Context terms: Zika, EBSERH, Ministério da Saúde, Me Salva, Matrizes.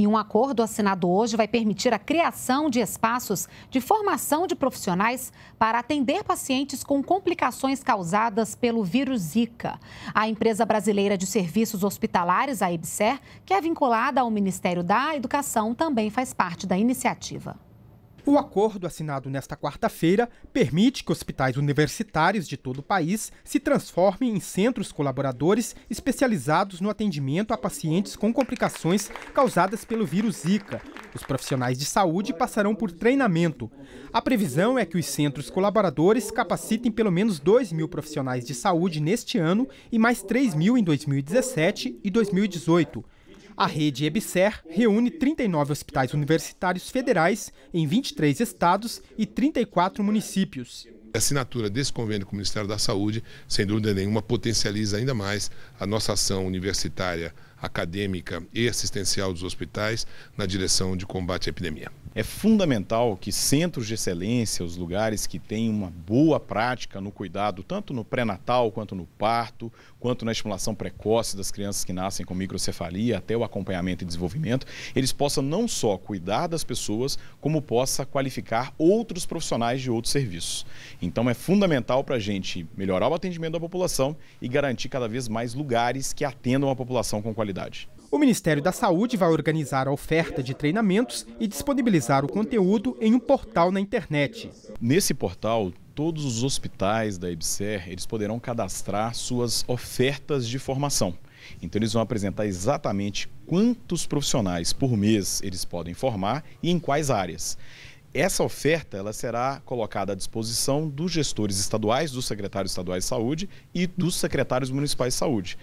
E um acordo assinado hoje vai permitir a criação de espaços de formação de profissionais para atender pacientes com complicações causadas pelo vírus Zika. A empresa brasileira de serviços hospitalares, a EBSERH, que é vinculada ao Ministério da Educação, também faz parte da iniciativa. O acordo assinado nesta quarta-feira permite que hospitais universitários de todo o país se transformem em centros colaboradores especializados no atendimento a pacientes com complicações causadas pelo vírus Zika. Os profissionais de saúde passarão por treinamento. A previsão é que os centros colaboradores capacitem pelo menos 2.000 profissionais de saúde neste ano e mais 3.000 em 2017 e 2018. A rede EBSERH reúne 39 hospitais universitários federais em 23 estados e 34 municípios. A assinatura desse convênio com o Ministério da Saúde, sem dúvida nenhuma, potencializa ainda mais a nossa ação universitária, acadêmica e assistencial dos hospitais na direção de combate à epidemia. É fundamental que centros de excelência, os lugares que têm uma boa prática no cuidado, tanto no pré-natal, quanto no parto, quanto na estimulação precoce das crianças que nascem com microcefalia, até o acompanhamento e desenvolvimento, eles possam não só cuidar das pessoas, como possa qualificar outros profissionais de outros serviços. Então é fundamental para a gente melhorar o atendimento da população e garantir cada vez mais lugares que atendam a população com qualidade. O Ministério da Saúde vai organizar a oferta de treinamentos e disponibilizar o conteúdo em um portal na internet. Nesse portal, todos os hospitais da EBSERH, eles poderão cadastrar suas ofertas de formação. Então eles vão apresentar exatamente quantos profissionais por mês eles podem formar e em quais áreas. Essa oferta ela será colocada à disposição dos gestores estaduais, dos secretários estaduais de saúde e dos secretários municipais de saúde.